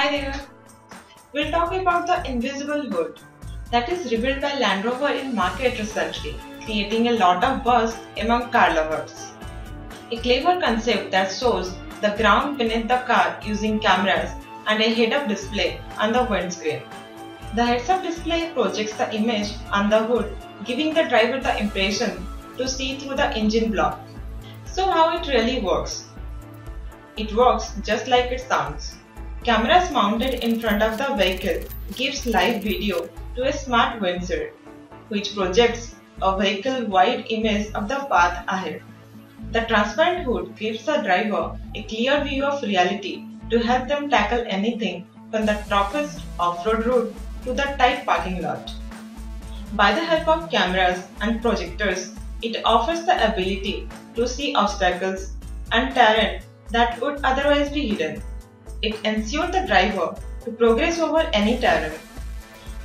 Hi there! We'll talk about the invisible hood that is revealed by Land Rover in market recently, creating a lot of buzz among car lovers. A clever concept that shows the ground beneath the car using cameras and a head-up display on the windscreen. The heads-up display projects the image on the hood, giving the driver the impression to see through the engine block. So how it really works? It works just like it sounds. Cameras mounted in front of the vehicle gives live video to a smart windshield, which projects a vehicle-wide image of the path ahead. The transparent hood gives the driver a clear view of reality to help them tackle anything from the toughest off-road route to the tight parking lot. By the help of cameras and projectors, it offers the ability to see obstacles and terrain that would otherwise be hidden. It ensures the driver to progress over any terrain.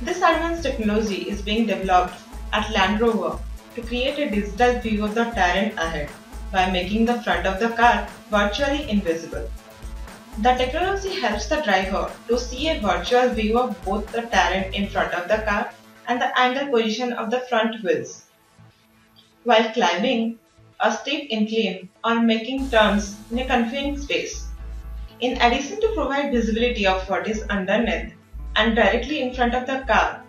This advanced technology is being developed at Land Rover to create a digital view of the terrain ahead by making the front of the car virtually invisible. The technology helps the driver to see a virtual view of both the terrain in front of the car and the angle position of the front wheels. While climbing a steep incline or making turns in a confined space. In addition to provide visibility of what is underneath and directly in front of the car,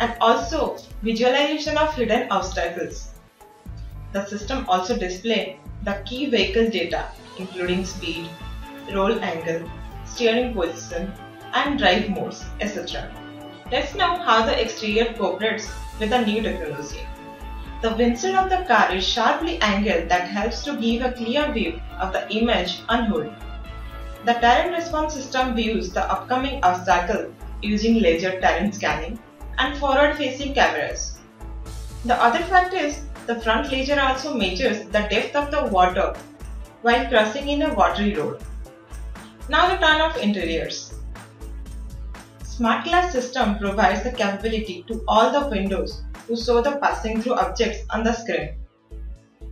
and also visualization of hidden obstacles. The system also displays the key vehicle data including speed, roll angle, steering position and drive modes, etc. Let's know how the exterior cooperates with the new technology. The windshield of the car is sharply angled that helps to give a clear view of the image on hood. The Terrain Response System views the upcoming obstacle using laser terrain scanning and forward-facing cameras. The other fact is, the front laser also measures the depth of the water while crossing in a watery road. Now the turn of interiors. Smart Glass System provides the capability to all the windows to show the passing through objects on the screen.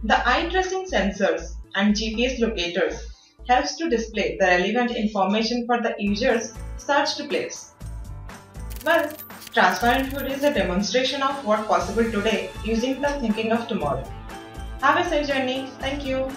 The eye tracing sensors and GPS locators helps to display the relevant information for the user's search to place. Well, Transparenthood is a demonstration of what's possible today using the thinking of tomorrow. Have a safe journey. Thank you.